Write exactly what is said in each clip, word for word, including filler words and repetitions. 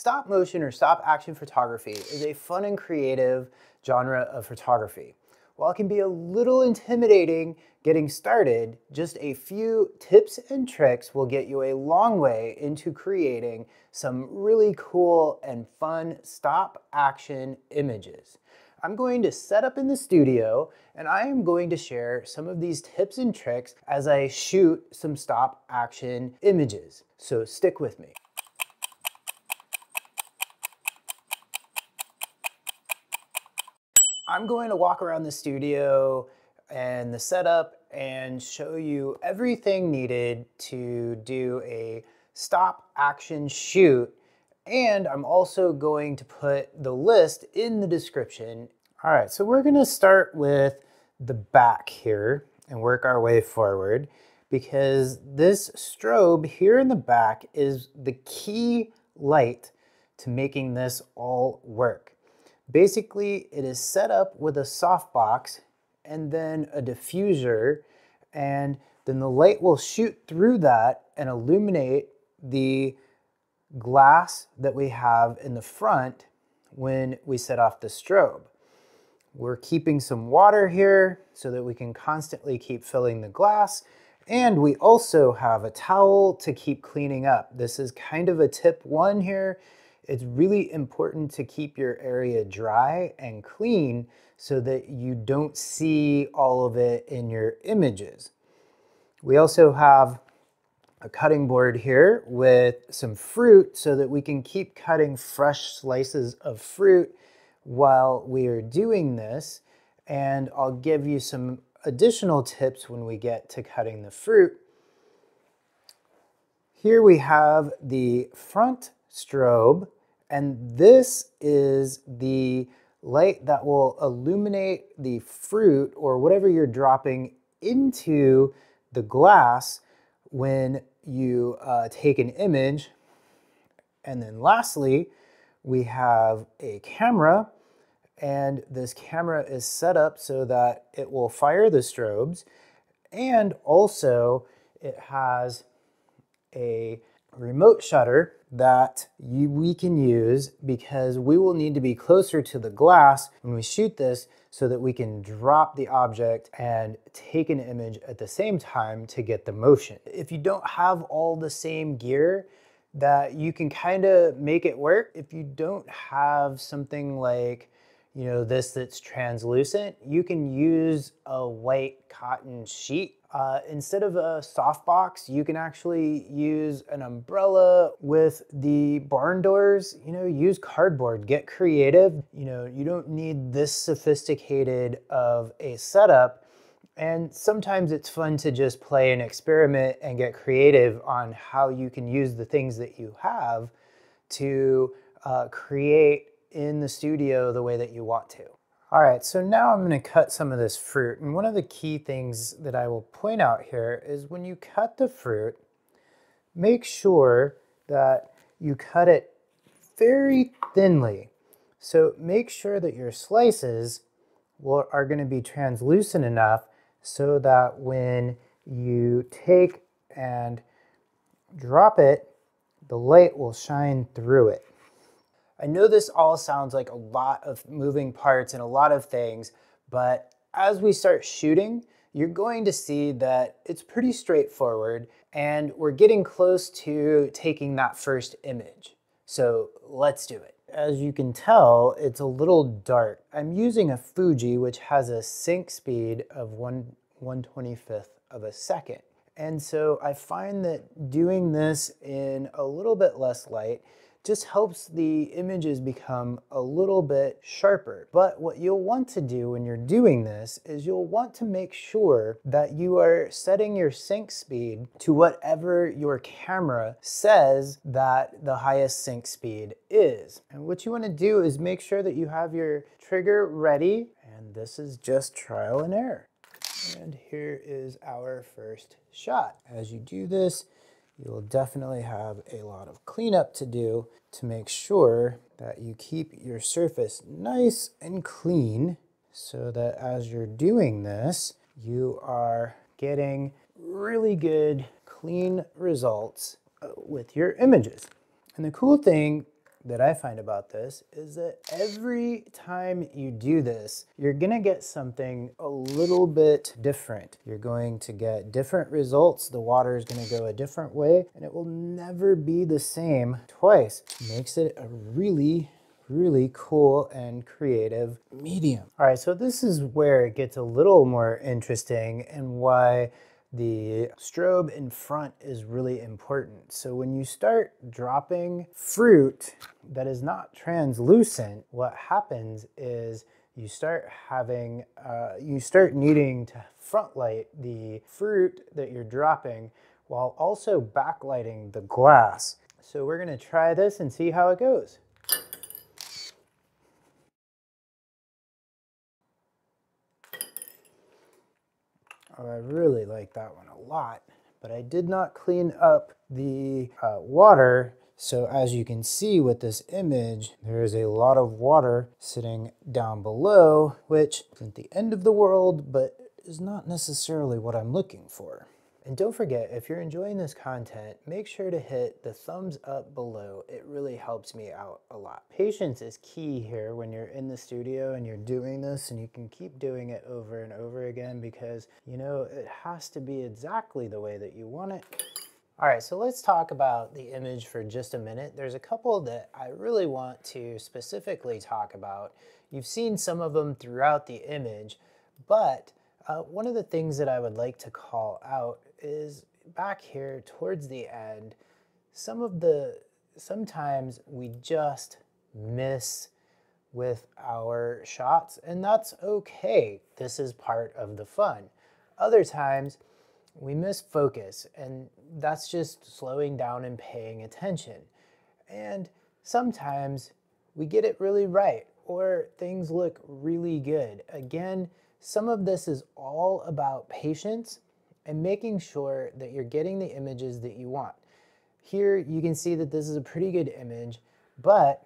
Stop motion or stop action photography is a fun and creative genre of photography. While it can be a little intimidating getting started, just a few tips and tricks will get you a long way into creating some really cool and fun stop action images. I'm going to set up in the studio and I am going to share some of these tips and tricks as I shoot some stop action images. So stick with me. I'm going to walk around the studio and the setup and show you everything needed to do a stop action shoot. And I'm also going to put the list in the description. All right, so we're gonna start with the back here and work our way forward because this strobe here in the back is the key light to making this all work. Basically, it is set up with a softbox and then a diffuser, and then the light will shoot through that and illuminate the glass that we have in the front when we set off the strobe. We're keeping some water here so that we can constantly keep filling the glass, and we also have a towel to keep cleaning up. This is kind of a tip one here. It's really important to keep your area dry and clean so that you don't see all of it in your images. We also have a cutting board here with some fruit so that we can keep cutting fresh slices of fruit while we are doing this. And I'll give you some additional tips when we get to cutting the fruit. Here we have the front strobe, and this is the light that will illuminate the fruit or whatever you're dropping into the glass when you uh, take an image. And then lastly, we have a camera, and this camera is set up so that it will fire the strobes, and also it has a remote shutter that you, we can use because we will need to be closer to the glass when we shoot this so that we can drop the object and take an image at the same time to get the motion. If you don't have all the same gear, that you can kind of make it work. If you don't have something like, you know, this that's translucent, you can use a white cotton sheet. Uh, instead of a softbox, you can actually use an umbrella. With the barn doors, you know, use cardboard, get creative. You know, you don't need this sophisticated of a setup. And sometimes it's fun to just play and experiment and get creative on how you can use the things that you have to uh, create in the studio the way that you want to. All right, so now I'm gonna cut some of this fruit. And one of the key things that I will point out here is when you cut the fruit, make sure that you cut it very thinly. So make sure that your slices will, are gonna be translucent enough so that when you take and drop it, the light will shine through it. I know this all sounds like a lot of moving parts and a lot of things, but as we start shooting, you're going to see that it's pretty straightforward and we're getting close to taking that first image. So let's do it. As you can tell, it's a little dark. I'm using a Fuji, which has a sync speed of one one twenty-fifth of a second. And so I find that doing this in a little bit less light just helps the images become a little bit sharper. But what you'll want to do when you're doing this is you'll want to make sure that you are setting your sync speed to whatever your camera says that the highest sync speed is. And what you want to do is make sure that you have your trigger ready, and this is just trial and error. And here is our first shot. As you do this, you will definitely have a lot of cleanup to do to make sure that you keep your surface nice and clean so that as you're doing this, you are getting really good, clean results with your images. And the cool thing that I find about this is that every time you do this, you're gonna get something a little bit different. You're going to get different results. The water is gonna go a different way and it will never be the same twice. Makes it a really really cool and creative medium. All right, so this is where it gets a little more interesting and why the strobe in front is really important. So when you start dropping fruit that is not translucent, what happens is you start having, uh, you start needing to front light the fruit that you're dropping while also backlighting the glass. So we're gonna try this and see how it goes. Oh, I really like that one a lot, but I did not clean up the uh, water. So as you can see with this image, there is a lot of water sitting down below, which isn't the end of the world, but is not necessarily what I'm looking for. And don't forget, if you're enjoying this content, make sure to hit the thumbs up below. It really helps me out a lot. Patience is key here when you're in the studio and you're doing this, and you can keep doing it over and over again because, you know, it has to be exactly the way that you want it. All right, so let's talk about the image for just a minute. There's a couple that I really want to specifically talk about. You've seen some of them throughout the image, but Uh, one of the things that I would like to call out is back here towards the end, some of the, sometimes we just miss with our shots, and that's okay. This is part of the fun. Other times we miss focus, and that's just slowing down and paying attention. And sometimes we get it really right, or things look really good. Again, some of this is all about patience and making sure that you're getting the images that you want. Here you can see that this is a pretty good image, but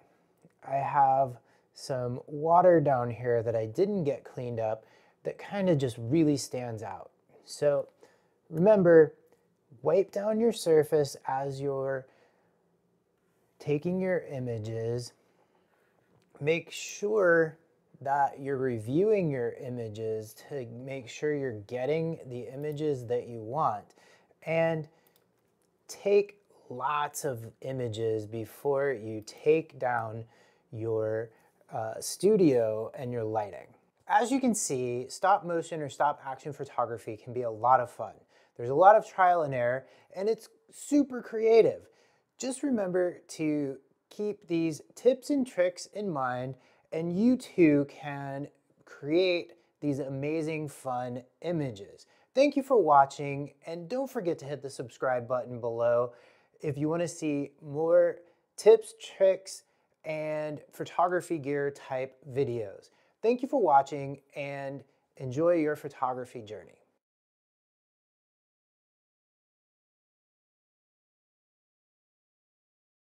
I have some water down here that I didn't get cleaned up that kind of just really stands out. So remember, wipe down your surface as you're taking your images. Make sure that you're reviewing your images to make sure you're getting the images that you want, and take lots of images before you take down your uh, studio and your lighting. As you can see, stop motion or stop action photography can be a lot of fun. There's a lot of trial and error, and it's super creative. Just remember to keep these tips and tricks in mind, and you too can create these amazing, fun images. Thank you for watching, and don't forget to hit the subscribe button below if you want to see more tips, tricks, and photography gear type videos. Thank you for watching, and enjoy your photography journey.